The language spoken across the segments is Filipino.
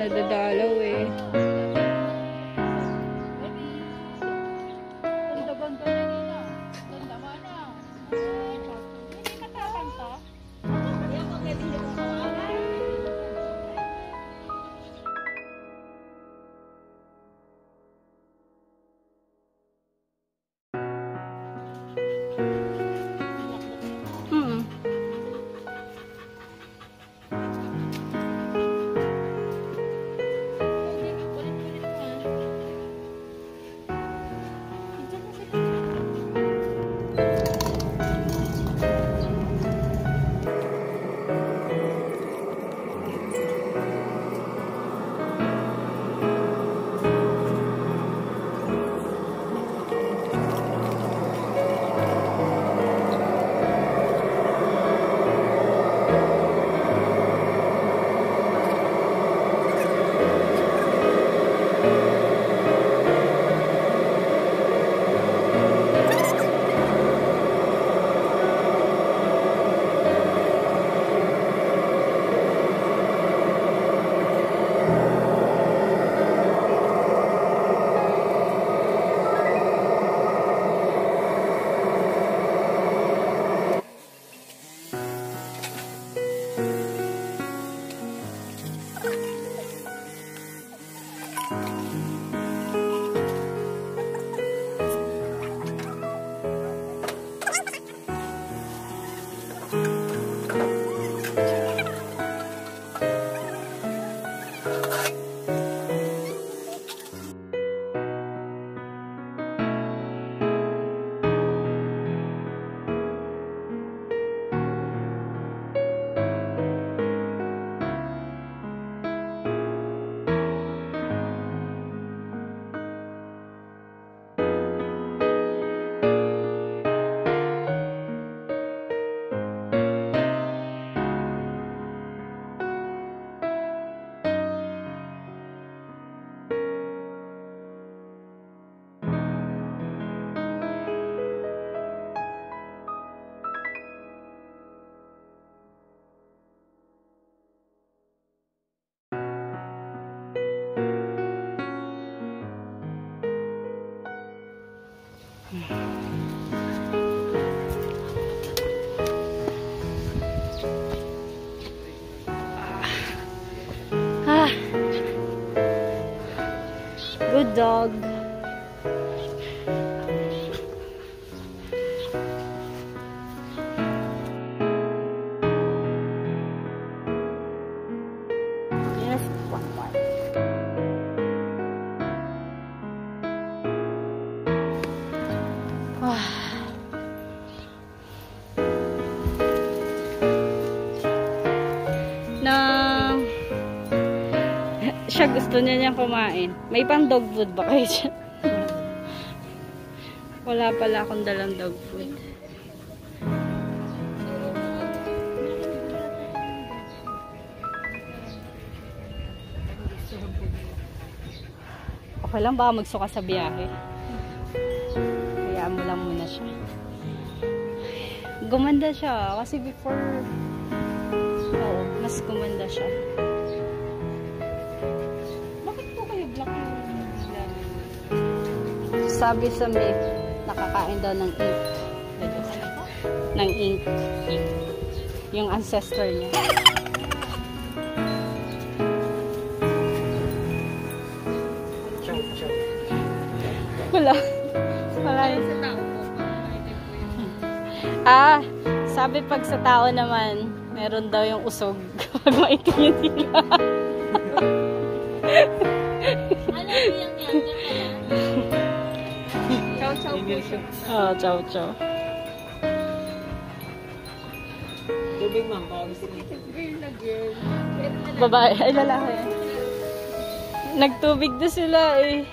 nadadalaw eh. Good dog. Yes, one more. Siya gusto niya kumain. May pang dog food ba kayo siya? Wala pala akong dalang dog food. Okay lang ba magsuka sa biyahe? Hayaan mo lang muna siya. Gumanda siya kasi before mas gumanda siya. Sabi sa me, nakakain daw ng ink. Ng ink. Yung ancestor niya. Wala. Wala yun sa tao. Ah, sabi pag sa tao naman, meron daw yung usog. Pag maitin yun nila. Alam mo yung ciao, ciao. Baby, ma'am, gusto mo. Girl na girl. Babae, ay lalaki. Nagtubig na sila eh.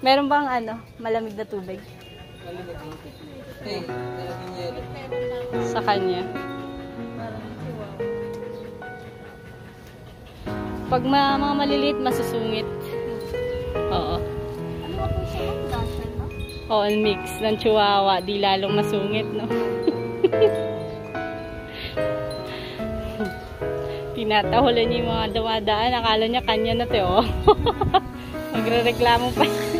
Meron bang malamig na tubig? Sa kanya. Pag mga maliliit, masusungit. Oo. Ano ba po siya? Dasher? All mix ng chihuahua, di lalong masungit, no? Tinatahulan niya yung mga dumadaan. Akala niya kanya na to. Magrereklamo pa.